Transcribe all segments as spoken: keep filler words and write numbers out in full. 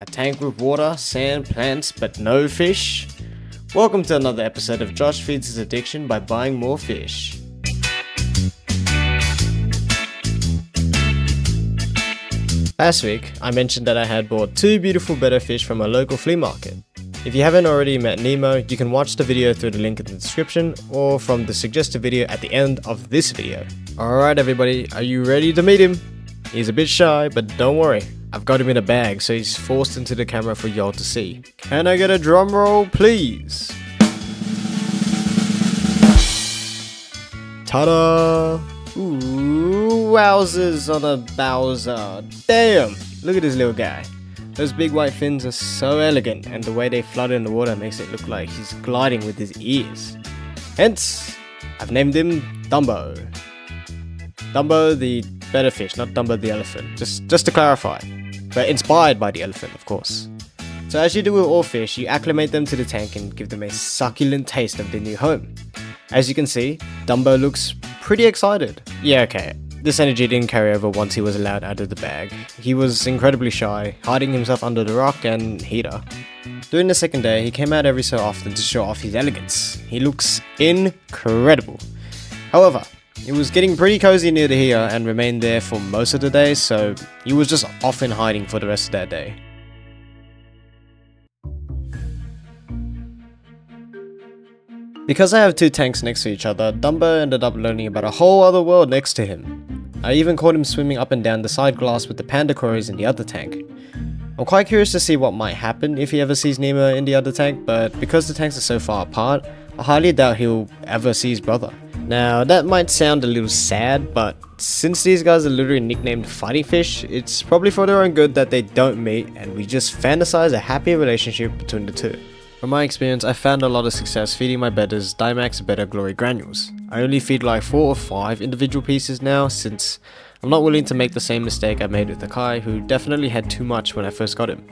A tank with water, sand, plants, but no fish? Welcome to another episode of Josh Feeds His Addiction by Buying More Fish. Last week, I mentioned that I had bought two beautiful betta fish from a local flea market. If you haven't already met Nemo, you can watch the video through the link in the description or from the suggested video at the end of this video. Alright everybody, are you ready to meet him? He's a bit shy, but don't worry. I've got him in a bag, so he's forced into the camera for y'all to see. Can I get a drum roll, please? Ta-da! Ooh, wowzers on a Bowser. Damn! Look at this little guy. Those big white fins are so elegant, and the way they flutter in the water makes it look like he's gliding with his ears. Hence, I've named him Dumbo. Dumbo the betta fish, not Dumbo the elephant. Just, just to clarify. But inspired by the elephant, of course. So as you do with all fish, you acclimate them to the tank and give them a succulent taste of their new home. As you can see, Dumbo looks pretty excited. Yeah, okay. This energy didn't carry over once he was allowed out of the bag. He was incredibly shy, hiding himself under the rock and heater. During the second day, he came out every so often to show off his elegance. He looks incredible. However, it was getting pretty cozy near the heater and remained there for most of the day, so he was just off in hiding for the rest of that day. Because I have two tanks next to each other, Dumbo ended up learning about a whole other world next to him. I even caught him swimming up and down the side glass with the panda cories in the other tank. I'm quite curious to see what might happen if he ever sees Nemo in the other tank, but because the tanks are so far apart, I highly doubt he'll ever see his brother. Now, that might sound a little sad, but since these guys are literally nicknamed fighting fish, it's probably for their own good that they don't meet and we just fantasize a happy relationship between the two. From my experience, I found a lot of success feeding my bettas Dymax Betta Glory granules. I only feed like four or five individual pieces now, since I'm not willing to make the same mistake I made with Akai, who definitely had too much when I first got him.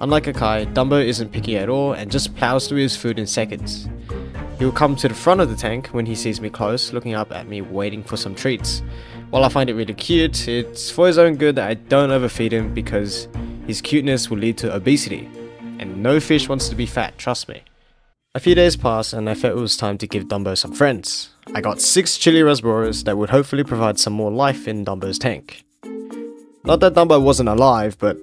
Unlike Akai, Dumbo isn't picky at all and just plows through his food in seconds. He'll come to the front of the tank when he sees me close, looking up at me waiting for some treats. While I find it really cute, it's for his own good that I don't overfeed him because his cuteness will lead to obesity. And no fish wants to be fat, trust me. A few days passed and I felt it was time to give Dumbo some friends. I got six chili rasboras that would hopefully provide some more life in Dumbo's tank. Not that Dumbo wasn't alive, but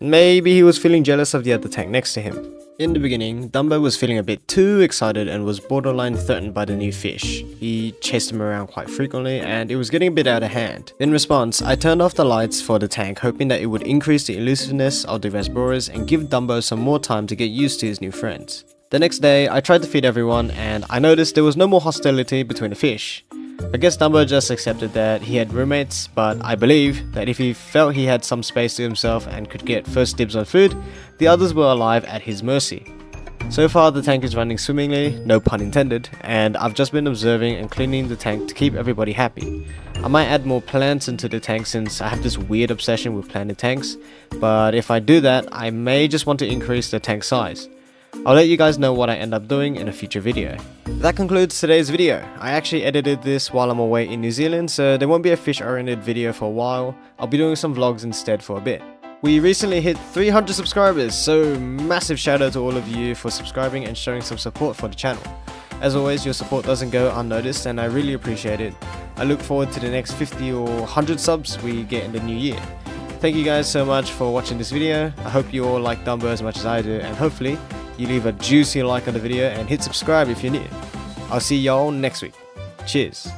maybe he was feeling jealous of the other tank next to him. In the beginning, Dumbo was feeling a bit too excited and was borderline threatened by the new fish. He chased him around quite frequently and it was getting a bit out of hand. In response, I turned off the lights for the tank, hoping that it would increase the elusiveness of the rasboras and give Dumbo some more time to get used to his new friends. The next day, I tried to feed everyone and I noticed there was no more hostility between the fish. I guess Dumbo just accepted that he had roommates, but I believe that if he felt he had some space to himself and could get first dibs on food, the others were alive at his mercy. So far the tank is running swimmingly, no pun intended, and I've just been observing and cleaning the tank to keep everybody happy. I might add more plants into the tank since I have this weird obsession with planted tanks, but if I do that, I may just want to increase the tank size. I'll let you guys know what I end up doing in a future video. That concludes today's video. I actually edited this while I'm away in New Zealand, so there won't be a fish-oriented video for a while. I'll be doing some vlogs instead for a bit. We recently hit three hundred subscribers, so massive shout out to all of you for subscribing and showing some support for the channel. As always, your support doesn't go unnoticed and I really appreciate it. I look forward to the next fifty or one hundred subs we get in the new year. Thank you guys so much for watching this video. I hope you all like Dumbo as much as I do, and hopefully you leave a juicy like on the video and hit subscribe if you're new. I'll see y'all next week. Cheers.